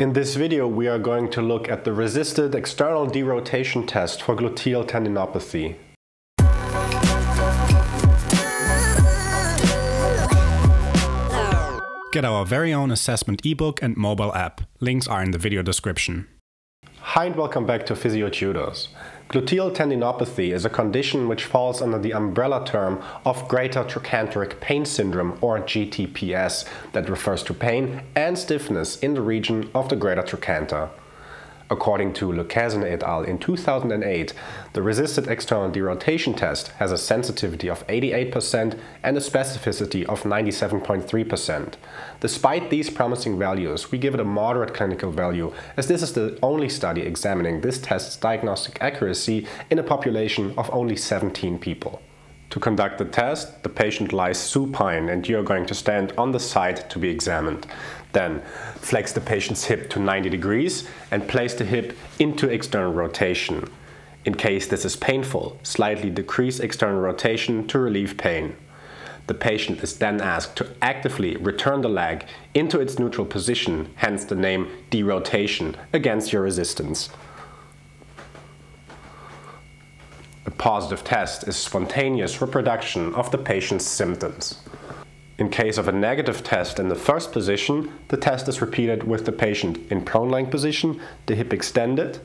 In this video, we are going to look at the Resisted External Derotation Test for Gluteal Tendinopathy. Get our very own assessment ebook and mobile app. Links are in the video description. Hi and welcome back to Physiotutors. Gluteal tendinopathy is a condition which falls under the umbrella term of greater trochanteric pain syndrome, or GTPS, that refers to pain and stiffness in the region of the greater trochanter. According to Lequesne et al. In 2008, the Resisted External Derotation Test has a sensitivity of 88% and a specificity of 97.3%. Despite these promising values, we give it a moderate clinical value, as this is the only study examining this test's diagnostic accuracy in a population of only 17 people. To conduct the test, the patient lies supine and you are going to stand on the side to be examined. Then flex the patient's hip to 90 degrees and place the hip into external rotation. In case this is painful, slightly decrease external rotation to relieve pain. The patient is then asked to actively return the leg into its neutral position, hence the name derotation, against your resistance. A positive test is spontaneous reproduction of the patient's symptoms. In case of a negative test in the first position, the test is repeated with the patient in prone lying position, the hip extended,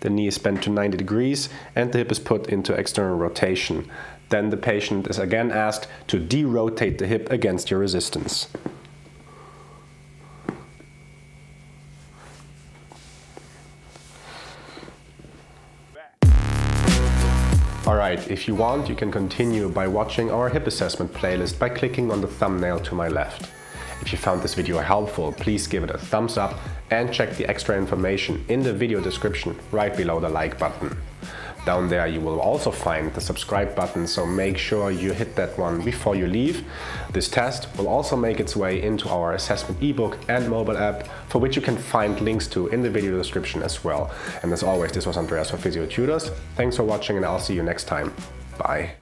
the knee is bent to 90 degrees, and the hip is put into external rotation. Then the patient is again asked to derotate the hip against your resistance. Alright, if you want, you can continue by watching our hip assessment playlist by clicking on the thumbnail to my left. If you found this video helpful, please give it a thumbs up and check the extra information in the video description right below the like button. Down there you will also find the subscribe button, so make sure you hit that one before you leave. This test will also make its way into our assessment ebook and mobile app, for which you can find links to in the video description as well. And as always, this was Andreas for Physiotutors. Thanks for watching and I'll see you next time. Bye.